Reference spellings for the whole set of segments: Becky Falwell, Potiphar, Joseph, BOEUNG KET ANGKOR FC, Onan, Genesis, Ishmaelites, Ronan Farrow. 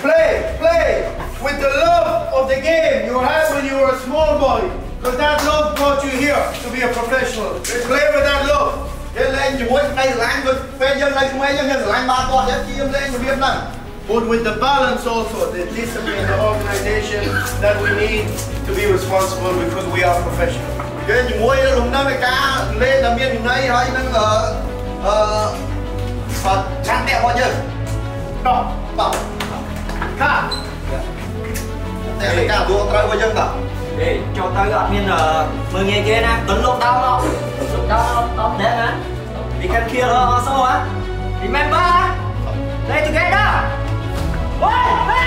Play with the love of the game you had when you were a small boy, because that love brought you here to be a professional. Play with that love. But with the balance also, the discipline, the organization that we need to be responsible because we are professionals. Để cho tới admin là mừng nghe kia nè, tính lúc đau không? Lúc đau không? Để hả? We can kill her also hả? Remember hả? Play together! Play!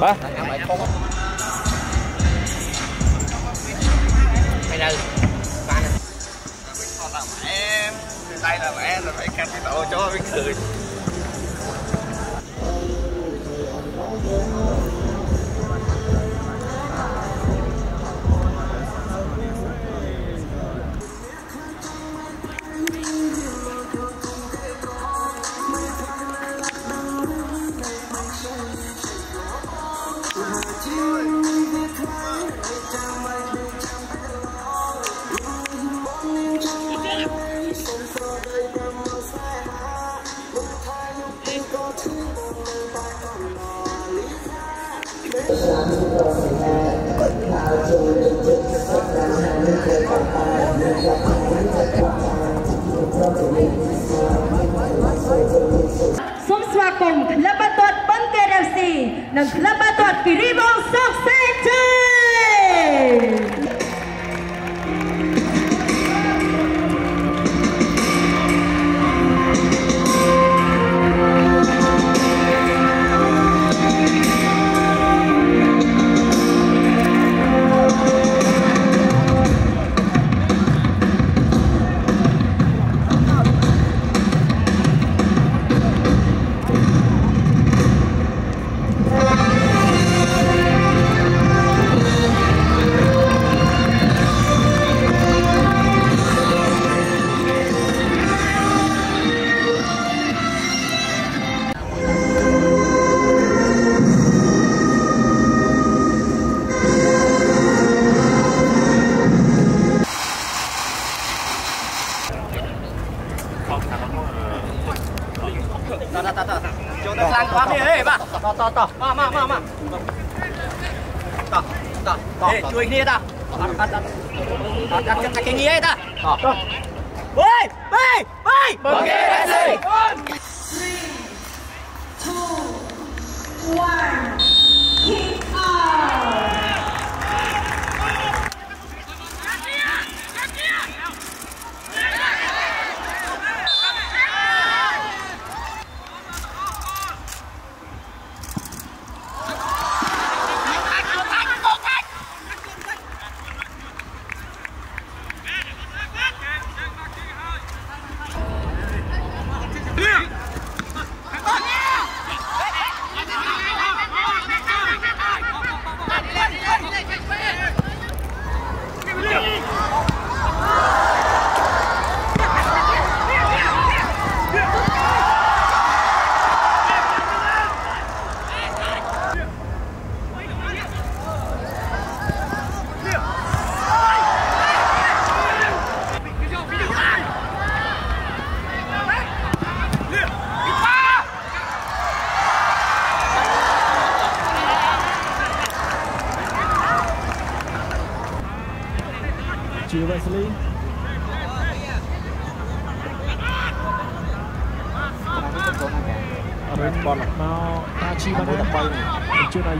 Ba mày đây ba nè, là em đây là mẹ là phải cắt cái đầu cho biết cười. Hãy subscribe cho kênh Ghiền Mì Gõ để không bỏ lỡ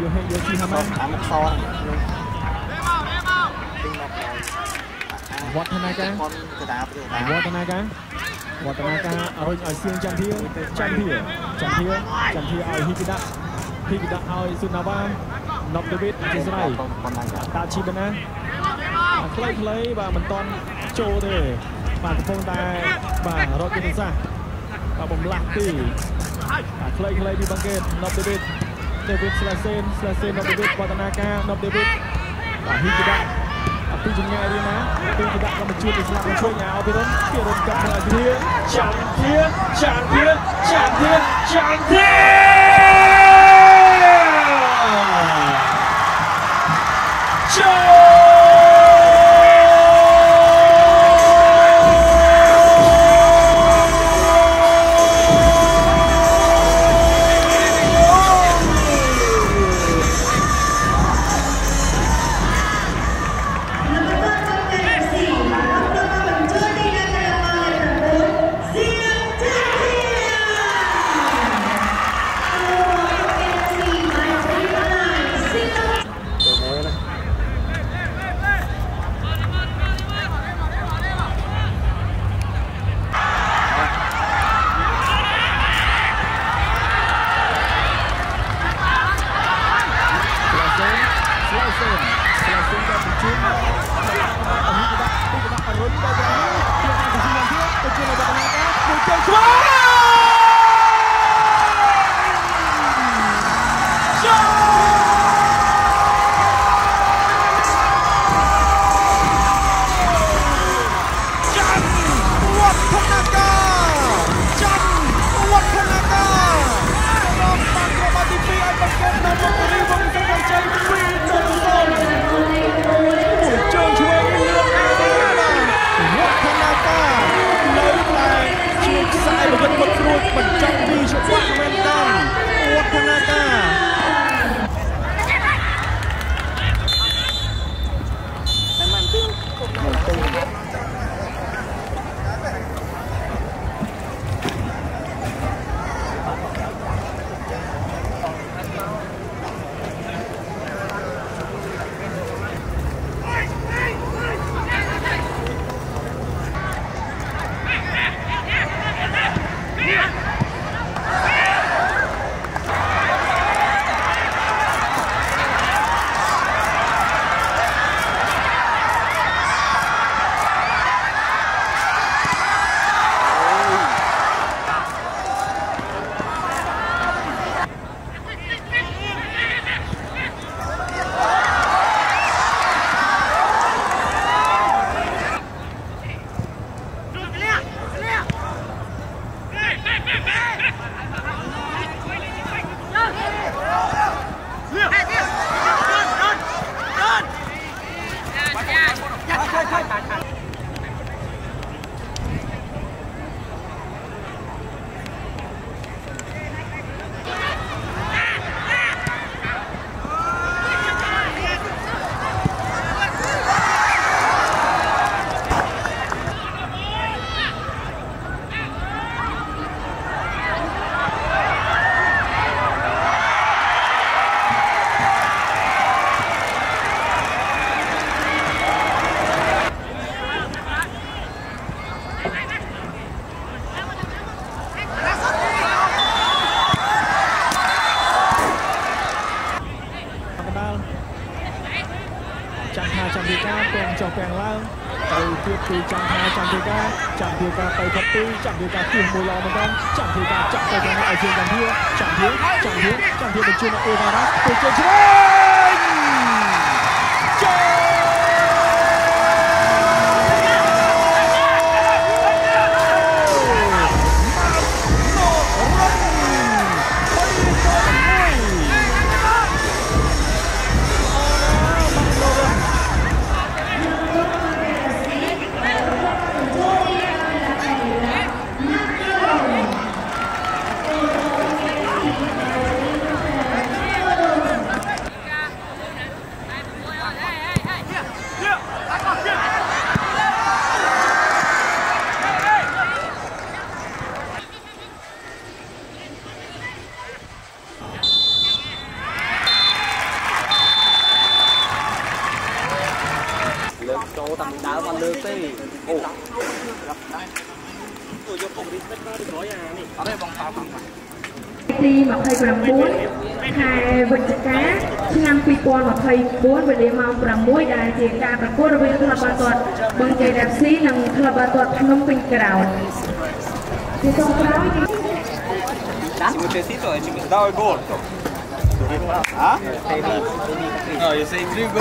những video hấp dẫn. Watanaga ปีจุงง่ายดีนะปีกระดาษมาช่วยยาวไปต้นเทียนจันเทียนจันเทียนจันเทียนจันเทียน จังหาจังดีกาเปลี่ยนจอแปลงแล้วเอาเทียบตีจังหาจังดีกาจังดีกาไปทับตีจังดีกาตีมูลออกมาจังจังดีกาจังดีกาจังดีกาจุดโอวานะจุดจุดจังดีกาจุด Hey, hey, hey. chỗ tầm đá văn lơ tê. Ồ. Tôi vô cùng đi tất cả đi gói à này. Ở đây vòng tàu không. Đi 24 hai vật cá năm quy quan 24 về điểm màu 6 đại diện caប្រកួតរវាងក្លឹបបាល់ទាត់បឹងជ័យ FC និងក្លឹបបាល់ទាត់ភ្នំពេញក្រោយទីចុងក្រោយគឺដាក់ 1-0 ឲ្យជំនួសដល់ goal ហ៎ No you say 3 goal